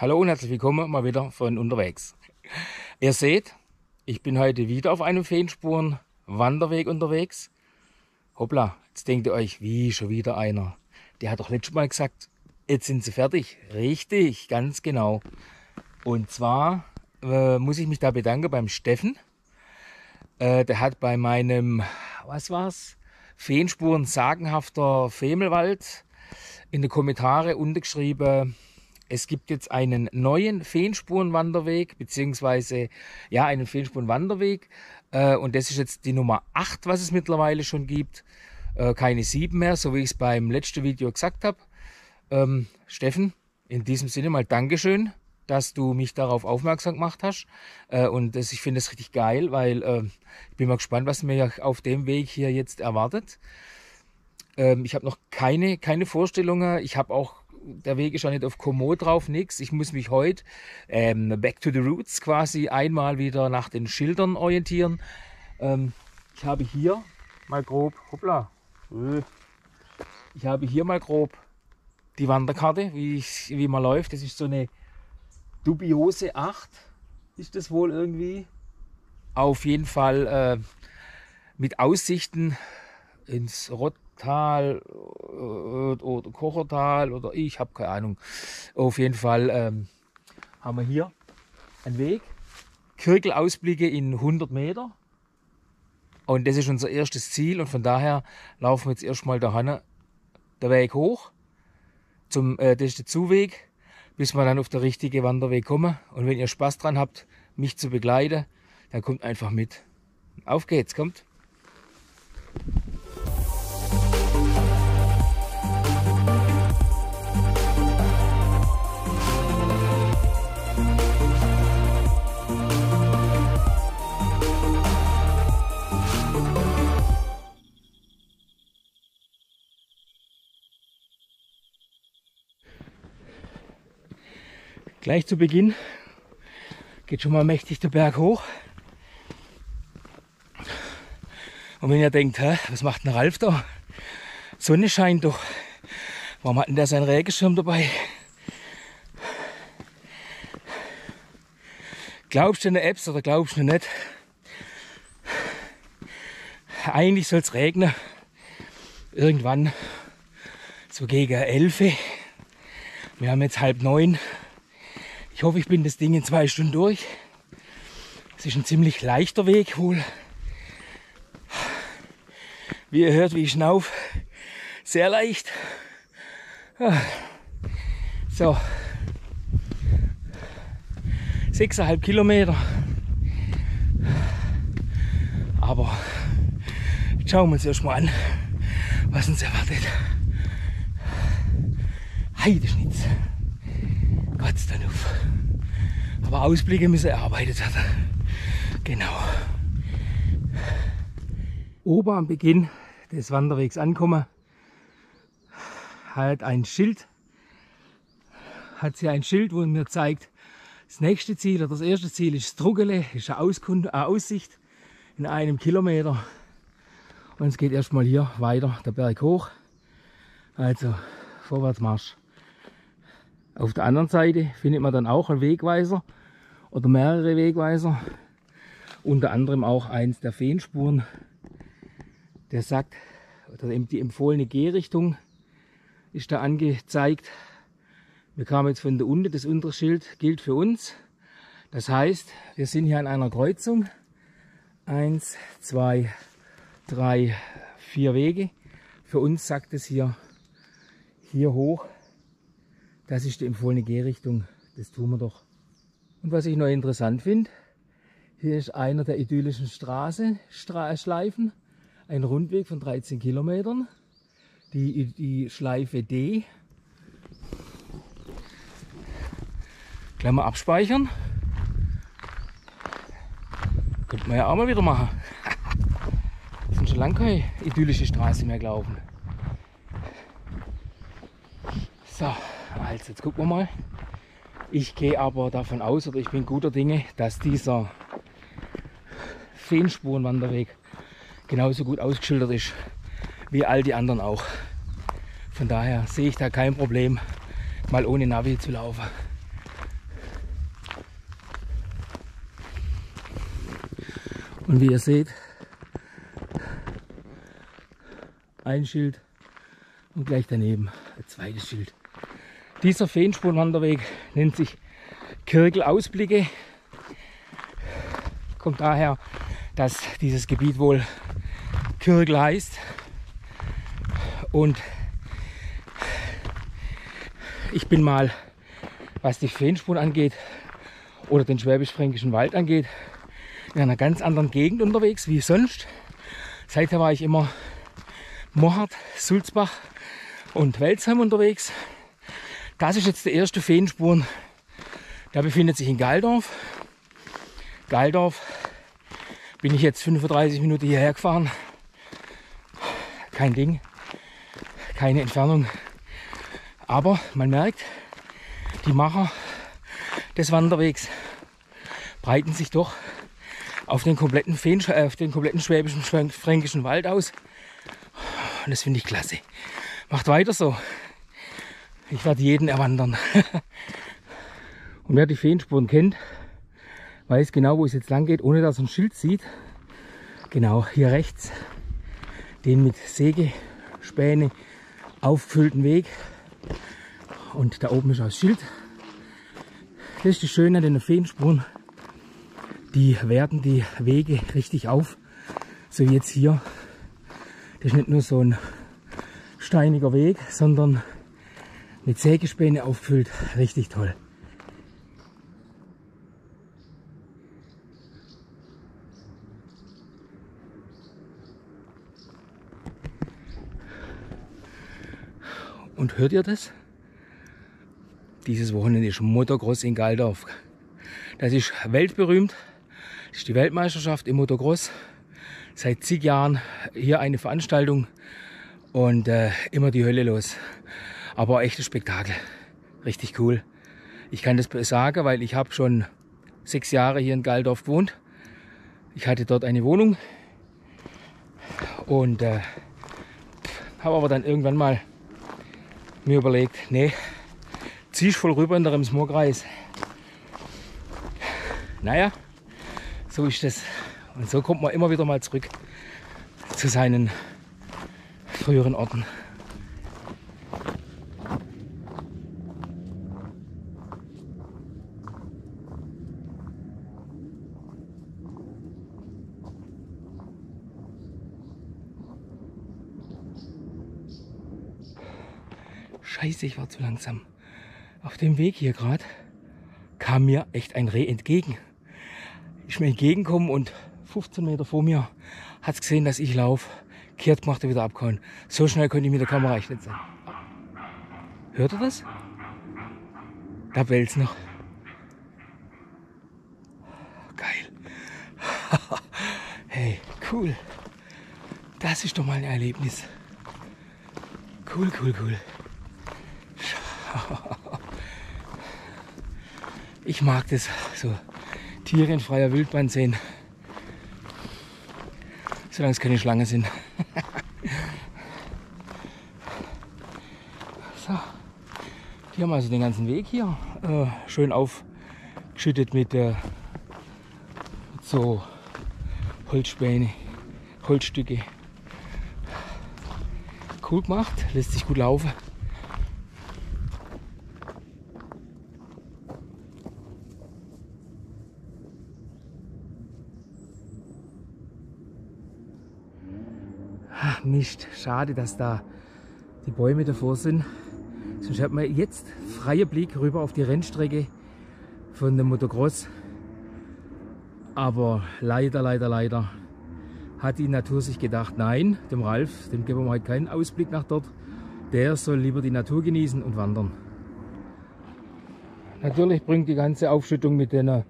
Hallo und herzlich willkommen mal wieder von unterwegs. Ihr seht, ich bin heute wieder auf einem Feenspuren-Wanderweg unterwegs. Hoppla, jetzt denkt ihr euch, wie, schon wieder einer. Der hat doch letztes Mal gesagt, jetzt sind sie fertig. Richtig, ganz genau. Und zwar muss ich mich da bedanken beim Steffen. Der hat bei meinem, was war's, Feenspuren sagenhafter Femelwald in den Kommentaren untergeschrieben, es gibt jetzt einen neuen Feenspurenwanderweg, beziehungsweise ja, einen Feenspurenwanderweg. Und das ist jetzt die Nummer 8, was es mittlerweile schon gibt. Keine 7 mehr, so wie ich es beim letzten Video gesagt habe. Steffen, in diesem Sinne mal Dankeschön, dass du mich darauf aufmerksam gemacht hast. Und ich finde es richtig geil, weil ich bin mal gespannt, was mich auf dem Weg hier jetzt erwartet. Ich habe noch keine Vorstellungen. Ich habe auch, der Weg ist ja nicht auf Komoot drauf, nichts. Ich muss mich heute back to the roots quasi einmal wieder nach den Schildern orientieren. Ich habe hier mal grob, hoppla, ich habe hier mal grob die Wanderkarte, wie man läuft. Das ist so eine dubiose 8, ist das wohl irgendwie. Auf jeden Fall mit Aussichten ins Rottal oder Kochertal oder ich habe keine Ahnung. Auf jeden Fall haben wir hier einen Weg. Kirgel-Ausblicke in 100 Meter. Und das ist unser erstes Ziel und von daher laufen wir jetzt erstmal dahin, der Weg hoch. Das ist der Zuweg, bis wir dann auf den richtigen Wanderweg kommen. Und wenn ihr Spaß dran habt, mich zu begleiten, dann kommt einfach mit. Auf geht's, kommt! Gleich zu Beginn geht schon mal mächtig der Berg hoch. Und wenn ihr denkt, hä, was macht denn Ralf da? Sonne scheint doch. Warum hat denn der seinen Regenschirm dabei? Glaubst du in den Apps oder glaubst du nicht? Eigentlich soll es regnen. Irgendwann so gegen 11. Wir haben jetzt 8:30. Ich hoffe, ich bin das Ding in 2 Stunden durch. Es ist ein ziemlich leichter Weg wohl. Wie ihr hört, wie ich schnauf. Sehr leicht. Ja. So. 6,5 Kilometer. Aber jetzt schauen wir uns erstmal an, was uns erwartet. Heideschnitz. Gott sei Dank. Aber Ausblicke müssen erarbeitet werden. Genau. Ober am Beginn des Wanderwegs ankommen, hat sie ein Schild, wo mir zeigt, das nächste Ziel oder das erste Ziel ist Struggele, ist eine Aussicht in 1 Kilometer. Und es geht erstmal hier weiter, der Berg hoch. Also Vorwärtsmarsch. Auf der anderen Seite findet man dann auch einen Wegweiser oder mehrere Wegweiser, unter anderem auch eins der Feenspuren. Der sagt, oder eben die empfohlene Gehrichtung ist da angezeigt. Wir kamen jetzt von der unten, das untere Schild gilt für uns. Das heißt, wir sind hier an einer Kreuzung. 1, 2, 3, 4 Wege. Für uns sagt es hier hoch. Das ist die empfohlene Gehrichtung. Das tun wir doch. Und was ich noch interessant finde, hier ist einer der idyllischen Straßenschleifen. Ein Rundweg von 13 Kilometern, die Schleife D. Klammer abspeichern. Könnte man ja auch mal wieder machen. Das sind schon lange keine idyllische Straße mehr gelaufen. So, also jetzt gucken wir mal. Ich gehe aber davon aus, oder ich bin guter Dinge, dass dieser Feenspurenwanderweg genauso gut ausgeschildert ist wie all die anderen auch. Von daher sehe ich da kein Problem, mal ohne Navi zu laufen. Und wie ihr seht, ein Schild und gleich daneben ein zweites Schild. Dieser Feenspurenwanderweg nennt sich Kirgel-Ausblicke. Kommt daher, dass dieses Gebiet wohl Kirgel heißt. Und ich bin mal, was die Feenspuren angeht oder den Schwäbisch-Fränkischen Wald angeht, in einer ganz anderen Gegend unterwegs wie sonst. Seither war ich immer Mochart, Sulzbach und Westheim unterwegs. Das ist jetzt der erste Feenspuren. Der befindet sich in Gaildorf. Gaildorf bin ich jetzt 35 Minuten hierher gefahren. Kein Ding, keine Entfernung. Aber man merkt, die Macher des Wanderwegs breiten sich doch auf den kompletten schwäbischen-fränkischen Wald aus. Und das finde ich klasse. Macht weiter so. Ich werde jeden erwandern. Und wer die Feenspuren kennt, weiß genau, wo es jetzt lang geht, ohne dass er ein Schild sieht. Genau, hier rechts, den mit Säge, Späne aufgefüllten Weg. Und da oben ist auch das Schild. Das ist das Schöne an den Feenspuren. Die werten die Wege richtig auf. So wie jetzt hier. Das ist nicht nur so ein steiniger Weg, sondern mit Sägespäne auffüllt. Richtig toll. Und hört ihr das? Dieses Wochenende ist Motocross in Gaildorf. Das ist weltberühmt. Das ist die Weltmeisterschaft im Motocross. Seit zig Jahren hier eine Veranstaltung und immer die Hölle los. Aber echtes Spektakel. Richtig cool. Ich kann das sagen, weil ich habe schon 6 Jahre hier in Gaildorf gewohnt. Ich hatte dort eine Wohnung und habe aber dann irgendwann mal mir überlegt, nee, zieh ich voll rüber in der Rems-Murr-Kreis. Naja, so ist das. Und so kommt man immer wieder mal zurück zu seinen früheren Orten. Scheiße, ich war zu langsam. Auf dem Weg hier gerade kam mir echt ein Reh entgegen. Ist mir entgegengekommen und 15 Meter vor mir hat es gesehen, dass ich laufe. Kehrt gemacht und wieder abgehauen. So schnell könnte ich mit der Kamera echt nicht sein. Hört ihr das? Da bellt's noch. Geil. Hey, cool. Das ist doch mal ein Erlebnis. Cool, cool, cool. Ich mag das, so Tiere in freier Wildbahn sehen, solange es keine Schlangen sind. So, die haben also den ganzen Weg hier schön aufgeschüttet mit so Holzspäne, Holzstücke. Cool gemacht, lässt sich gut laufen. Mist, schade, dass da die Bäume davor sind. Sonst hat man jetzt freien Blick rüber auf die Rennstrecke von dem Motocross. Aber leider, leider, leider hat die Natur sich gedacht, nein, dem Ralf, dem geben wir heute keinen Ausblick nach dort. Der soll lieber die Natur genießen und wandern. Natürlich bringt die ganze Aufschüttung mit den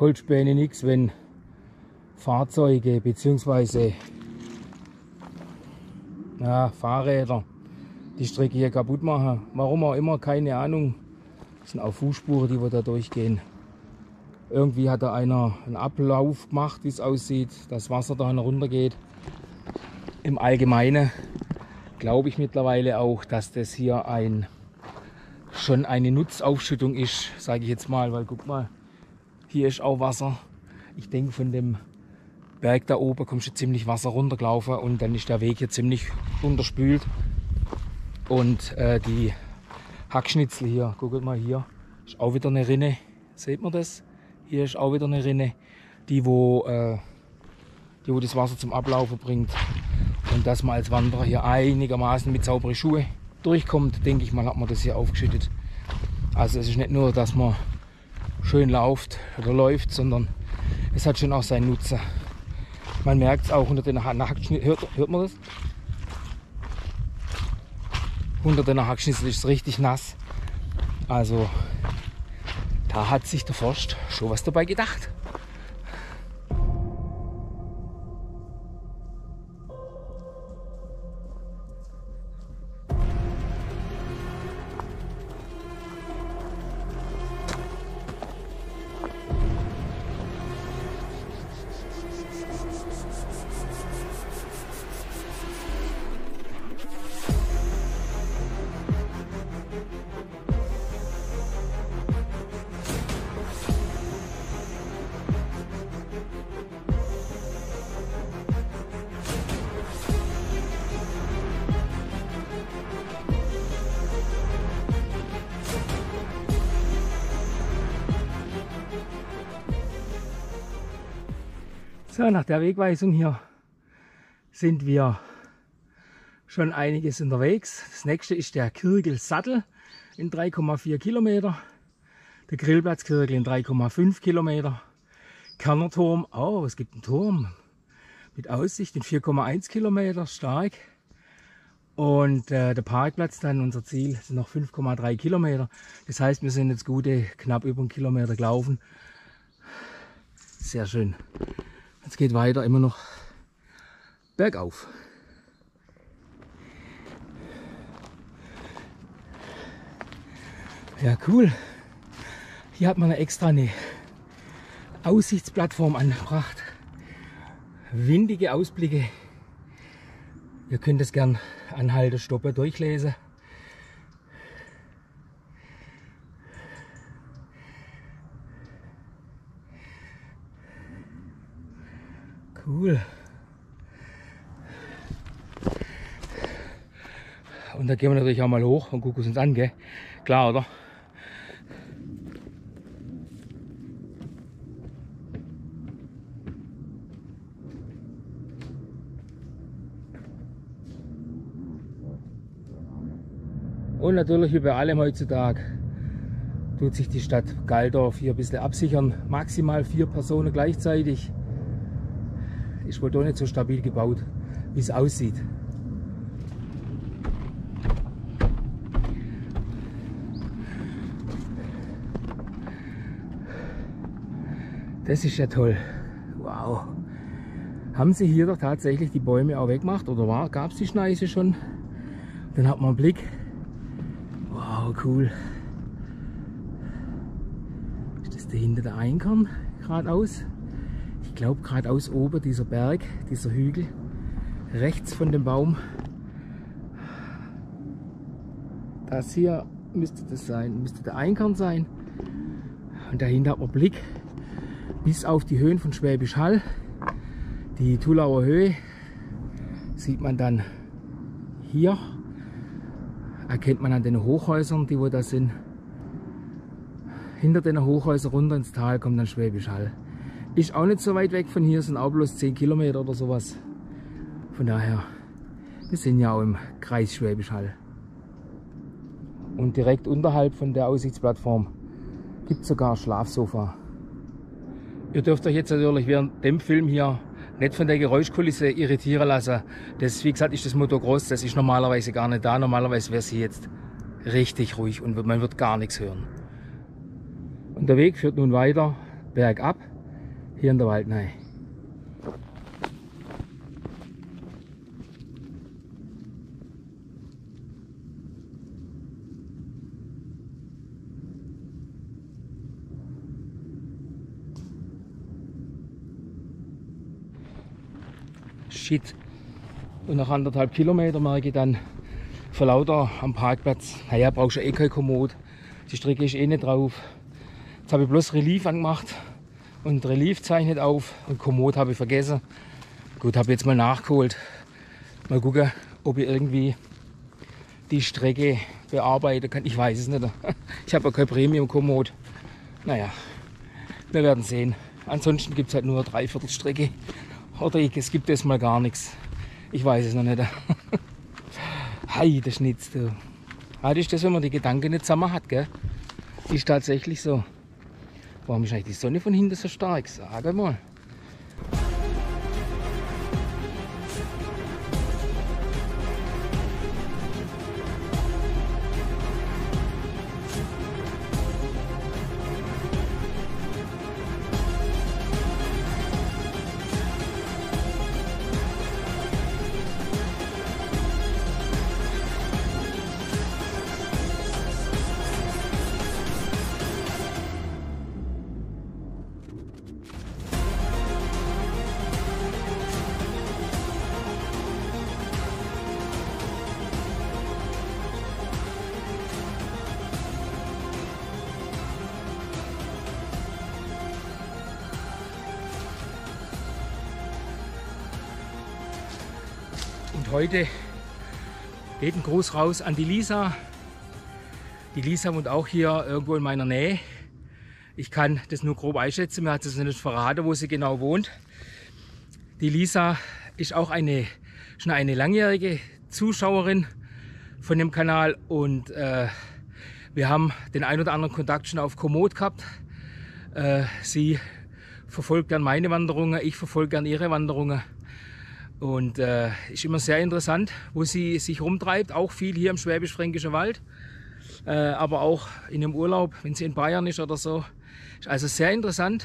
Holzspänen nichts, wenn Fahrzeuge bzw. ja, Fahrräder die Strecke hier kaputt machen. Warum auch immer, keine Ahnung. Das sind auch Fußspuren, die wir da durchgehen. Irgendwie hat da einer einen Ablauf gemacht, wie es aussieht, dass Wasser da runter geht. Im Allgemeinen glaube ich mittlerweile auch, dass das hier schon eine Nutzaufschüttung ist, sage ich jetzt mal, weil guck mal, hier ist auch Wasser. Ich denke von dem Berg da oben kommst du ziemlich Wasser runtergelaufen und dann ist der Weg hier ziemlich unterspült. Und die Hackschnitzel hier, guckt mal hier, ist auch wieder eine Rinne. Seht man das? Hier ist auch wieder eine Rinne, die wo das Wasser zum Ablaufen bringt. Und dass man als Wanderer hier einigermaßen mit sauberen Schuhen durchkommt, denke ich mal, hat man das hier aufgeschüttet. Also es ist nicht nur, dass man schön läuft, sondern es hat schon auch seinen Nutzen. Man merkt es auch unter den Hackschnitzel, hört man das? Unter den Hackschnitzel ist es richtig nass. Also da hat sich der Forst schon was dabei gedacht. So, nach der Wegweisung hier sind wir schon einiges unterwegs. Das nächste ist der Kirgelsattel in 3,4 Kilometer, der Grillplatzkirgel in 3,5 Kilometer, Kernerturm, oh, es gibt einen Turm mit Aussicht in 4,1 Kilometer stark und der Parkplatz, dann unser Ziel, sind noch 5,3 Kilometer. Das heißt, wir sind jetzt knapp über einen Kilometer gelaufen. Sehr schön. Es geht weiter, immer noch bergauf. Ja, cool. Hier hat man extra eine Aussichtsplattform angebracht. Windige Ausblicke. Ihr könnt es gern anhalten, stoppen, durchlesen. Cool. Und da gehen wir natürlich auch mal hoch und gucken uns an, gell? Klar, oder? Und natürlich wie bei allem heutzutage tut sich die Stadt Gaildorf hier ein bisschen absichern. Maximal 4 Personen gleichzeitig. Ist wohl doch nicht so stabil gebaut, wie es aussieht. Das ist ja toll. Wow. Haben sie hier doch tatsächlich die Bäume auch weggemacht? Oder gab es die Schneise schon? Dann hat man einen Blick. Wow, cool. Ist das dahinter der Einkorn? Geradeaus? Ich glaube, geradeaus oben dieser Berg, dieser Hügel, rechts von dem Baum. Das hier müsste das sein, müsste der Einkorn sein. Und dahinter hat man Blick bis auf die Höhen von Schwäbisch Hall. Die Tullauer Höhe sieht man dann hier. Erkennt man an den Hochhäusern, die wo da sind. Hinter den Hochhäusern runter ins Tal kommt dann Schwäbisch Hall. Ist auch nicht so weit weg von hier, sind auch bloß 10 Kilometer oder sowas. Von daher, wir sind ja auch im Kreis Schwäbisch Hall. Und direkt unterhalb von der Aussichtsplattform gibt es sogar ein Schlafsofa. Ihr dürft euch jetzt natürlich während dem Film hier nicht von der Geräuschkulisse irritieren lassen. Das, wie gesagt, ist das Motocross, das ist normalerweise gar nicht da. Normalerweise wäre sie jetzt richtig ruhig und man wird gar nichts hören. Und der Weg führt nun weiter bergab. Hier in der Wald, nein. Shit. Und nach 1,5 Kilometern merke ich dann vor lauter am Parkplatz, naja, brauchst du ja eh kein Komoot. Die Strecke ist eh nicht drauf. Jetzt habe ich bloß Relief angemacht. und Relief zeichnet auf und Komoot habe ich vergessen. Gut, habe jetzt mal nachgeholt. Mal gucken, ob ich irgendwie die Strecke bearbeiten kann. Ich weiß es nicht. Ich habe ja kein Premium-Komoot. Naja, wir werden sehen. Ansonsten gibt es halt nur Dreiviertelstrecke. Oder es gibt jetzt mal gar nichts. Ich weiß es noch nicht. Hei, der Schnitz, du. Halt ist das, wenn man die Gedanken nicht zusammen hat, gell? Ist tatsächlich so. Warum ist eigentlich die Sonne von hinten so stark? Sag mal. Heute geht ein Gruß raus an die Lisa. Die Lisa wohnt auch hier irgendwo in meiner Nähe. Ich kann das nur grob einschätzen, mir hat es nicht verraten, wo sie genau wohnt. Die Lisa ist auch schon eine langjährige Zuschauerin von dem Kanal und wir haben den ein oder anderen Kontakt schon auf Komoot gehabt. Sie verfolgt gern meine Wanderungen, ich verfolge gern ihre Wanderungen. Und ist immer sehr interessant, wo sie sich rumtreibt, auch viel hier im Schwäbisch-Fränkischen Wald, aber auch in dem Urlaub, wenn sie in Bayern ist oder so. Ist also sehr interessant.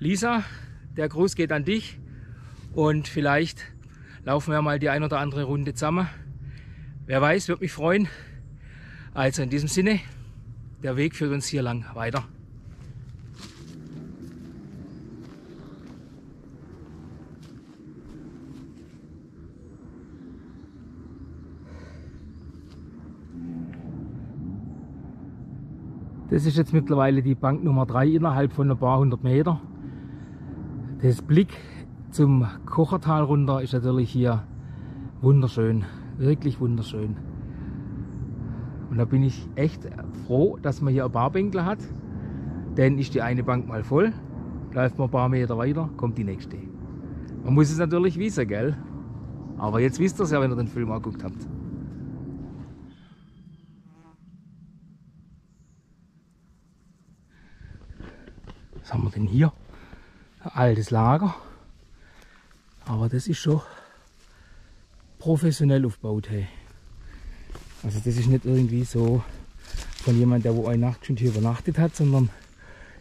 Lisa, der Gruß geht an dich und vielleicht laufen wir mal die ein oder andere Runde zusammen. Wer weiß, würde mich freuen. Also in diesem Sinne, der Weg führt uns hier lang weiter. Das ist jetzt mittlerweile die Bank Nummer 3 innerhalb von ein paar hundert Meter. Das Blick zum Kochertal runter ist natürlich hier wunderschön, wirklich wunderschön. Und da bin ich echt froh, dass man hier ein Barbänkler hat, denn ist die eine Bank mal voll, läuft man ein paar Meter weiter, kommt die nächste. Man muss es natürlich wissen, gell? Aber jetzt wisst ihr es ja, wenn ihr den Film angeguckt habt. Was haben wir denn hier? Ein altes Lager, aber das ist schon professionell aufgebaut. Hey. Also das ist nicht irgendwie so von jemand, der wo eine Nacht schon hier übernachtet hat, sondern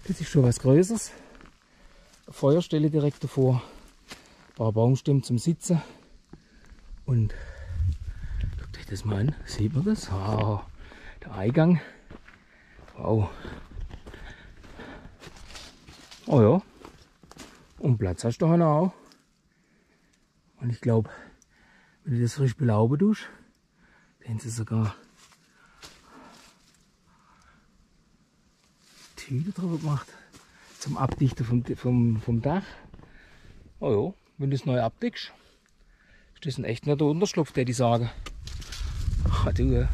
das ist schon was Größeres. Eine Feuerstelle direkt davor, ein paar Baumstämme zum Sitzen und guckt euch das mal an, sieht man das? Oh, der Eingang, wow. Oh ja, und Platz hast du da auch. Und ich glaube, wenn du das frisch belauben tust, dann sind sogar Tüte drüber gemacht zum Abdichten vom Dach. Oh ja, wenn du es neu abdickst, ist das ein echt netter Unterschlupf, der die sagen. Ach du.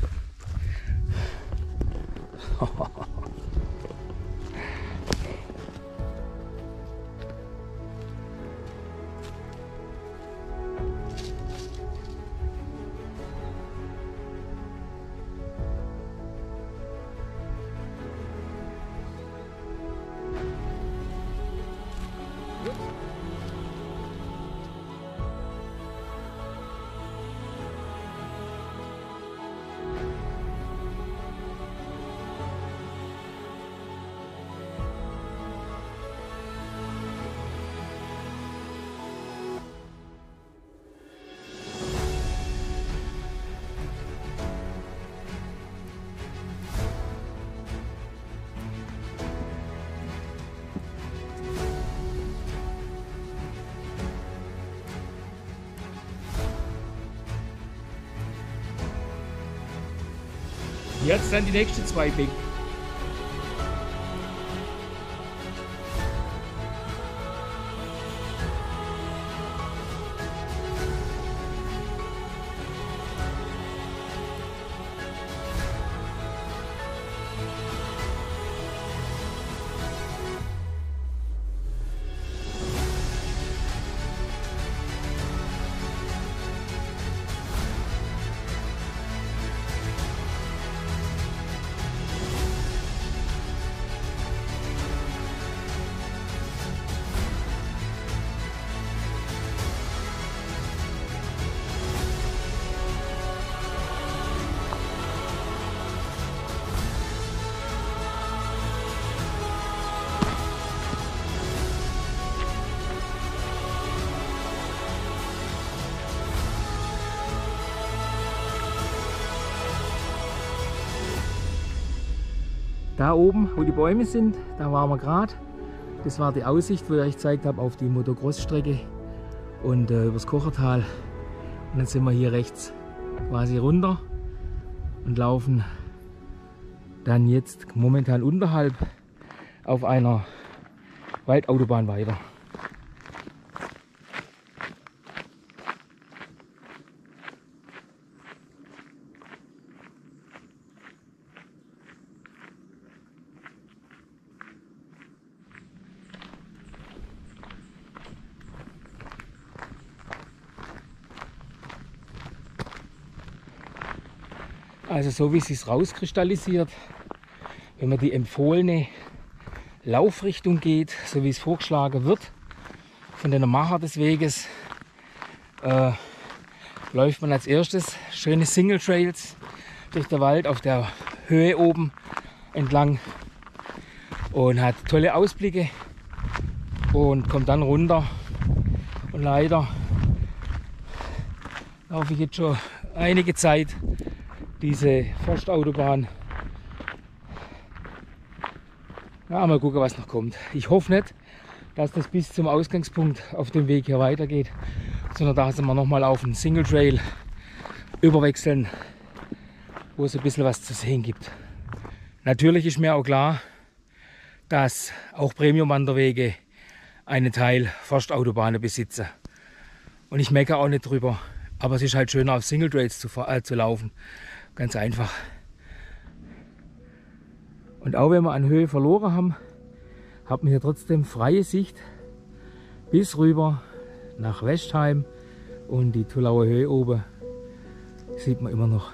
Jetzt dann die nächsten zwei Bänke. Da oben, wo die Bäume sind, da waren wir gerade. Das war die Aussicht, wo ich euch gezeigt habe, auf die Motocross-Strecke und übers Kochertal. Und dann sind wir hier rechts quasi runter und laufen dann jetzt momentan unterhalb auf einer Waldautobahn weiter. Also so wie es sich rauskristallisiert, wenn man die empfohlene Laufrichtung geht, so wie es vorgeschlagen wird von den Macher des Weges, läuft man als erstes schöne Single Trails durch den Wald auf der Höhe oben entlang und hat tolle Ausblicke und kommt dann runter. Und leider laufe ich jetzt schon einige Zeit diese Forstautobahn. Na, mal gucken, was noch kommt. Ich hoffe nicht, dass das bis zum Ausgangspunkt auf dem Weg hier weitergeht, sondern dass wir nochmal auf einen Single Trail überwechseln, wo es ein bisschen was zu sehen gibt. Natürlich ist mir auch klar, dass auch Premium-Wanderwege einen Teil Forstautobahnen besitzen. Und ich meckere auch nicht drüber, aber es ist halt schöner auf Single Trails zu laufen. Ganz einfach. Und auch wenn wir an Höhe verloren haben, hat man hier trotzdem freie Sicht bis rüber nach Westheim und die Tullauer Höhe oben sieht man immer noch.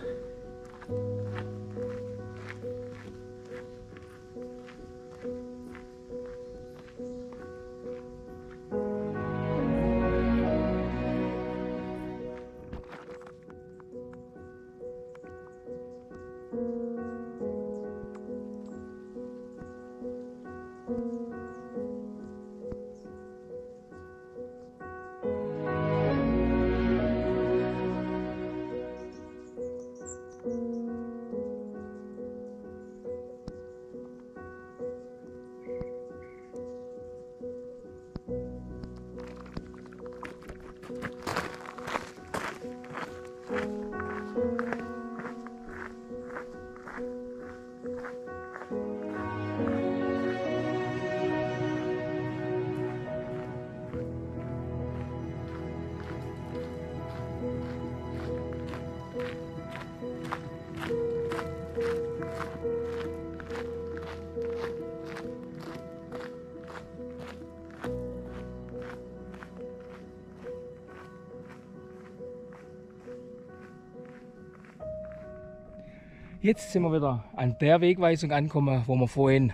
Jetzt sind wir wieder an der Wegweisung angekommen, wo wir vorhin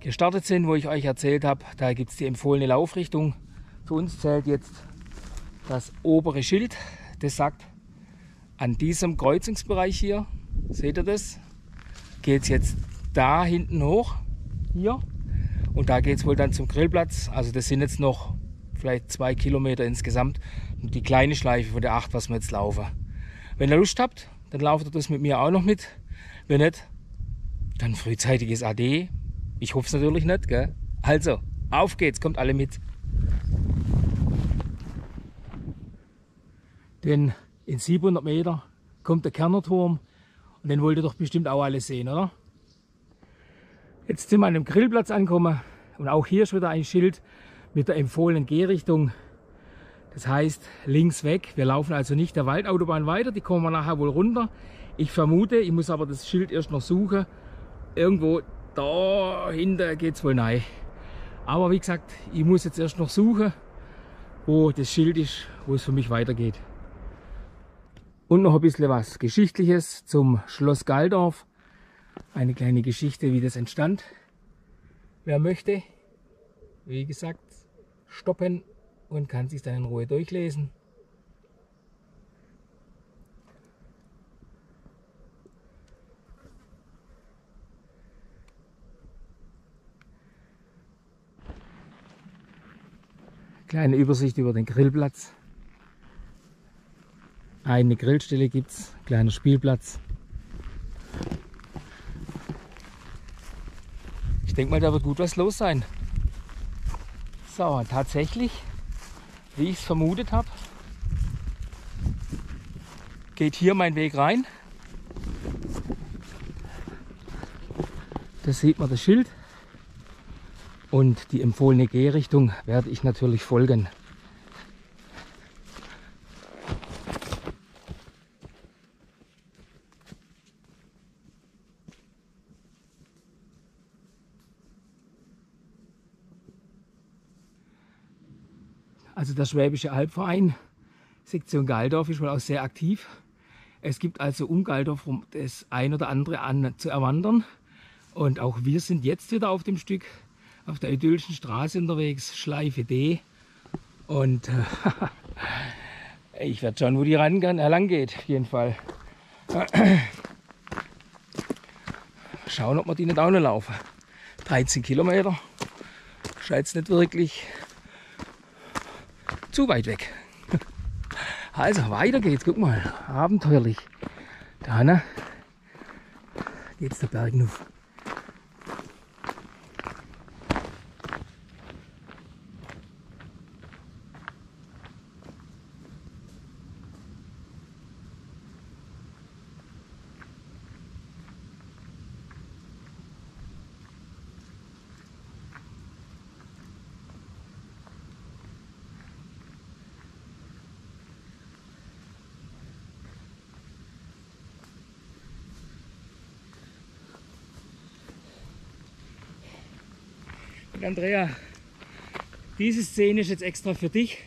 gestartet sind, wo ich euch erzählt habe, da gibt es die empfohlene Laufrichtung. Für uns zählt jetzt das obere Schild, das sagt, an diesem Kreuzungsbereich hier, seht ihr das, geht es jetzt da hinten hoch, hier, und da geht es wohl dann zum Grillplatz. Also das sind jetzt noch vielleicht 2 Kilometer insgesamt und die kleine Schleife von der 8, was wir jetzt laufen. Wenn ihr Lust habt, dann lauft ihr das mit mir auch noch mit. Wenn nicht, dann frühzeitiges Ade. Ich hoffe es natürlich nicht, gell? Also, auf geht's, kommt alle mit. Denn in 700 Meter kommt der Kernerturm und den wollt ihr doch bestimmt auch alle sehen, oder? Jetzt sind wir an einem Grillplatz angekommen und auch hier ist wieder ein Schild mit der empfohlenen Gehrichtung. Das heißt, links weg. Wir laufen also nicht der Waldautobahn weiter, die kommen wir nachher wohl runter. Ich vermute, ich muss aber das Schild erst noch suchen. Irgendwo da hinten geht es wohl rein. Aber wie gesagt, ich muss jetzt erst noch suchen, wo das Schild ist, wo es für mich weitergeht. Und noch ein bisschen was Geschichtliches zum Schloss Gaildorf. Eine kleine Geschichte, wie das entstand. Wer möchte, wie gesagt, stoppen und kann sich dann in Ruhe durchlesen. Kleine Übersicht über den Grillplatz. Eine Grillstelle gibt es, kleiner Spielplatz. Ich denke mal, da wird gut was los sein. So, tatsächlich, wie ich es vermutet habe, geht hier mein Weg rein. Da sieht man das Schild. Und die empfohlene Gehrichtung werde ich natürlich folgen. Also der Schwäbische Albverein, Sektion Gaildorf, ist wohl auch sehr aktiv. Es gibt also um Gaildorf rum das ein oder andere an zu erwandern. Und auch wir sind jetzt wieder auf dem Stück. Auf der idyllischen Straße unterwegs, Schleife D. Und ich werde schauen, wo die lang geht, auf jeden Fall. Schauen, ob wir die nicht auch noch laufen. 13 Kilometer, scheint es nicht wirklich zu weit weg. Also weiter geht's, guck mal, abenteuerlich. Da ne, geht's der Berg hinauf. Andrea, diese Szene ist jetzt extra für dich,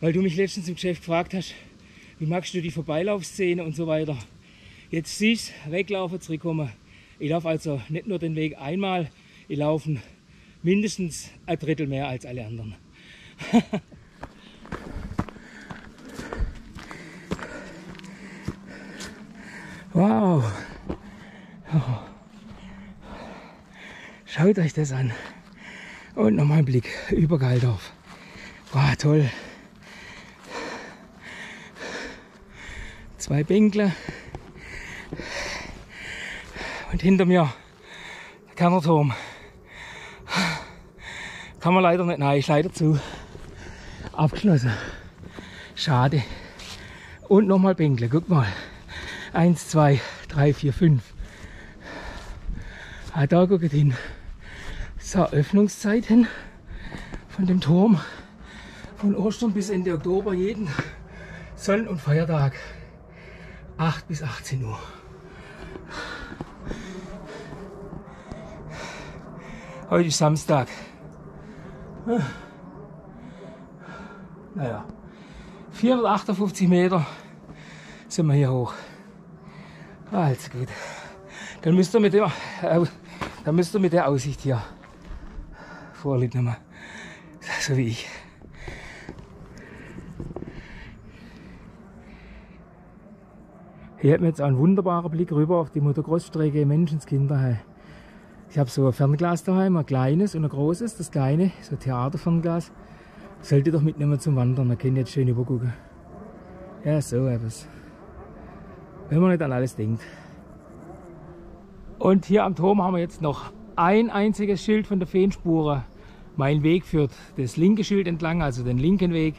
weil du mich letztens im Geschäft gefragt hast, wie magst du die Vorbeilaufszene und so weiter. Jetzt siehst du, weglaufen, zurückkommen. Ich laufe also nicht nur den Weg einmal, ich laufe mindestens ein Drittel mehr als alle anderen. Wow! Schaut euch das an. Und nochmal ein Blick über Gaildorf. Wow, toll. Zwei Bänkle. Und hinter mir der Kernerturm. Kann man leider nicht, nein, ich leider zu. Abgeschlossen. Schade. Und nochmal Bänkle, guck mal. 1, 2, 3, 4, 5. Ah, da guckt hin. So, Öffnungszeit hin von dem Turm, von Ostern bis Ende Oktober, jeden Sonn- und Feiertag 8 bis 18 Uhr. Heute ist Samstag. Naja, 458 Meter sind wir hier hoch. Alles gut. Dann müsst ihr mit dem, der Aussicht hier vorlieb nehmen, so wie ich. Hier hat man jetzt auch einen wunderbaren Blick rüber auf die Motocross-Strecke Menschenskinder. Ich habe so ein Fernglas daheim, ein kleines und ein großes. Das kleine, so ein Theaterfernglas, sollte ich doch mitnehmen zum Wandern. Man kann jetzt schön übergucken. Ja, so etwas. Wenn man nicht an alles denkt. Und hier am Turm haben wir jetzt noch ein einziges Schild von der Feenspuren. Mein Weg führt das linke Schild entlang, also den linken Weg.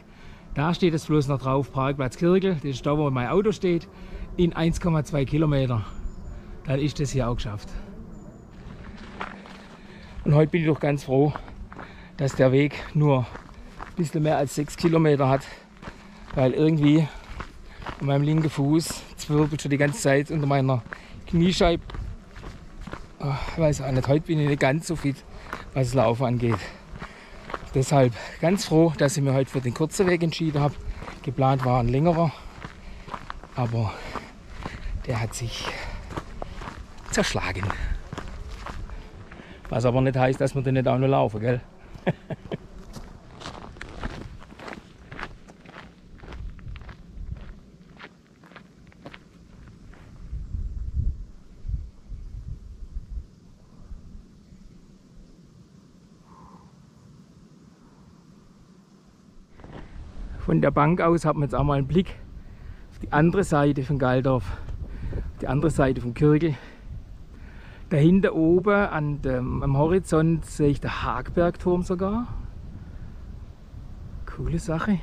Da steht es bloß noch drauf, Parkplatz Kirgel, das ist da, wo mein Auto steht, in 1,2 Kilometer. Dann ist das hier auch geschafft. Und heute bin ich doch ganz froh, dass der Weg nur ein bisschen mehr als 6 Kilometer hat, weil irgendwie an meinem linken Fuß zwirbelt schon die ganze Zeit unter meiner Kniescheibe. Ich weiß auch nicht, heute bin ich nicht ganz so fit, was das Laufen angeht. Deshalb ganz froh, dass ich mir heute für den kurzen Weg entschieden habe. Geplant war ein längerer, aber der hat sich zerschlagen. Was aber nicht heißt, dass wir den nicht auch noch laufen, gell? Von der Bank aus hat man jetzt auch mal einen Blick auf die andere Seite von Gaildorf, auf die andere Seite vom Kirgel. Dahinter oben am Horizont sehe ich den Hagbergturm sogar. Coole Sache.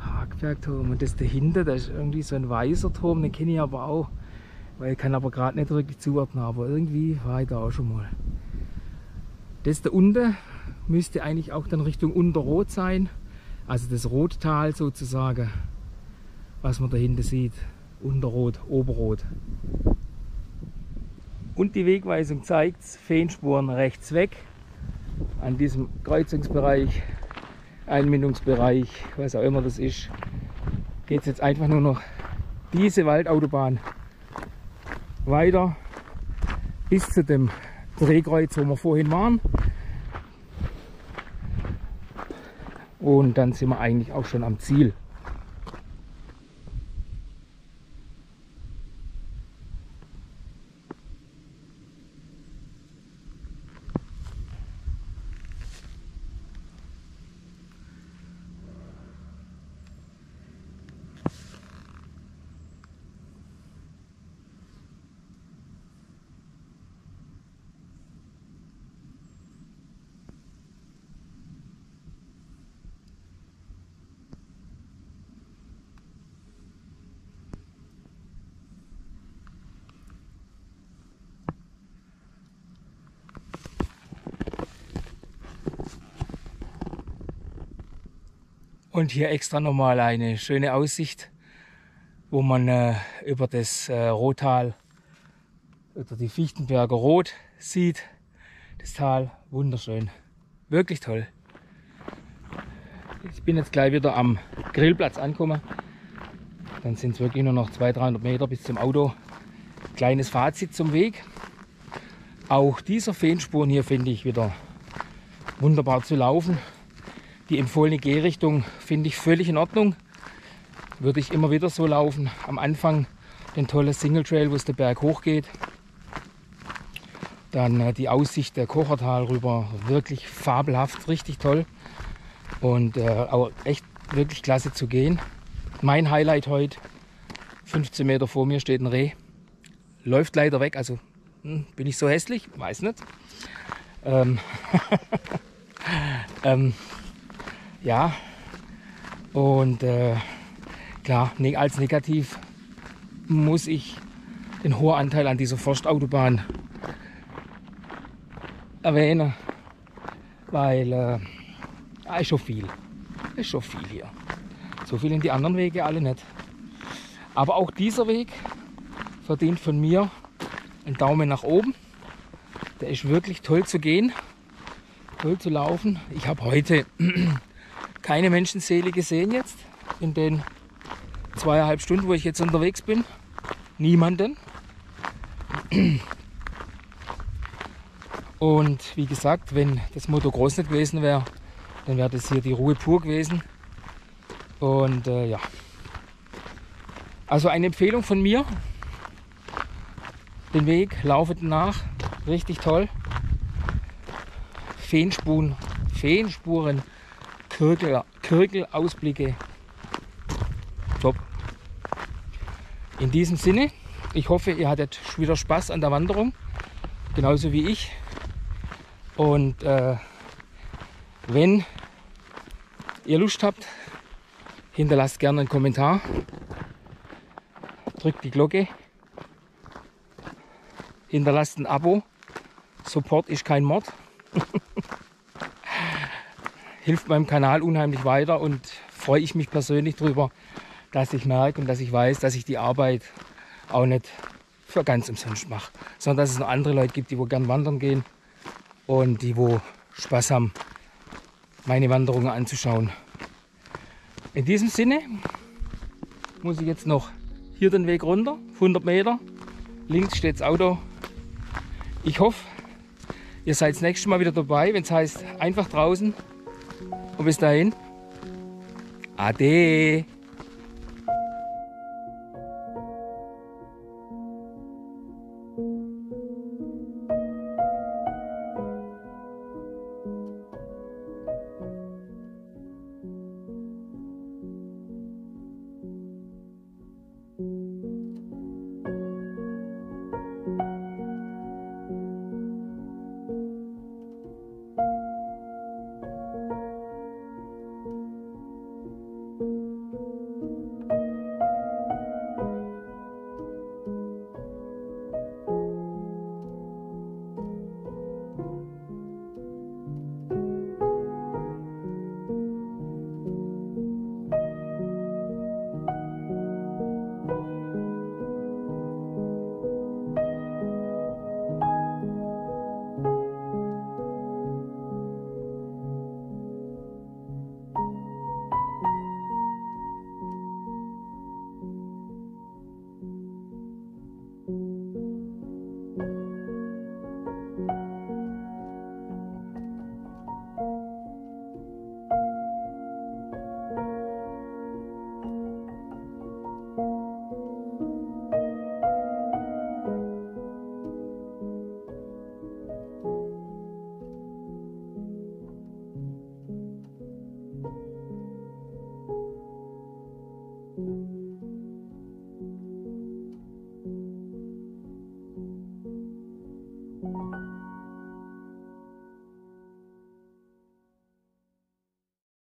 Hagbergturm. Und das dahinter, da ist irgendwie so ein weißer Turm, den kenne ich aber auch. Weil ich kann aber gerade nicht wirklich zuordnen, aber irgendwie war ich da auch schon mal. Das da unten müsste eigentlich auch dann Richtung Unterrot sein. Also das Rottal sozusagen, was man dahinter sieht. Unterrot, Oberrot. Und die Wegweisung zeigt es, Feenspuren rechts weg. An diesem Kreuzungsbereich, Einmündungsbereich, was auch immer das ist, geht es jetzt einfach nur noch diese Waldautobahn weiter bis zu dem Drehkreuz, wo wir vorhin waren. Und dann sind wir eigentlich auch schon am Ziel. Und hier extra nochmal eine schöne Aussicht, wo man über das Rottal, über die Fichtenberger Rot sieht. Das Tal, wunderschön, wirklich toll. Ich bin jetzt gleich wieder am Grillplatz angekommen. Dann sind es wirklich nur noch 200-300 Meter bis zum Auto. Kleines Fazit zum Weg. Auch dieser Feenspuren hier finde ich wieder wunderbar zu laufen. Die empfohlene Gehrichtung finde ich völlig in Ordnung. Würde ich immer wieder so laufen. Am Anfang den tollen Single Trail, wo es den Berg hoch geht. Dann die Aussicht der Kochertal rüber. Wirklich fabelhaft, richtig toll. Und auch echt wirklich klasse zu gehen. Mein Highlight heute, 15 Meter vor mir steht ein Reh. Läuft leider weg, also bin ich so hässlich? Weiß nicht. Ja, und klar, als negativ muss ich den hohen Anteil an dieser Forstautobahn erwähnen, weil ist schon viel hier. So viel in die anderen Wege alle nicht. Aber auch dieser Weg verdient von mir einen Daumen nach oben. Der ist wirklich toll zu gehen, toll zu laufen. Ich habe heute keine Menschenseele gesehen jetzt, in den 2,5 Stunden, wo ich jetzt unterwegs bin. Niemanden. Und wie gesagt, wenn das Motocross nicht gewesen wäre, dann wäre das hier die Ruhe pur gewesen. Und ja, also eine Empfehlung von mir. Den Weg, laufet nach, richtig toll. Feenspuren. Kirgel-Ausblicke, top. In diesem Sinne, ich hoffe, ihr hattet wieder Spaß an der Wanderung, genauso wie ich. Und wenn ihr Lust habt, hinterlasst gerne einen Kommentar, drückt die Glocke, hinterlasst ein Abo, Support ist kein Mord. Hilft meinem Kanal unheimlich weiter und freue ich mich persönlich drüber, dass ich merke und dass ich weiß, dass ich die Arbeit auch nicht für ganz umsonst mache, sondern dass es noch andere Leute gibt, die wo gern wandern gehen und die wo Spaß haben, meine Wanderungen anzuschauen. In diesem Sinne muss ich jetzt noch hier den Weg runter, 100 Meter, links steht das Auto. Ich hoffe, ihr seid das nächste Mal wieder dabei, wenn es heißt, einfach draußen. Und bis dahin, ade!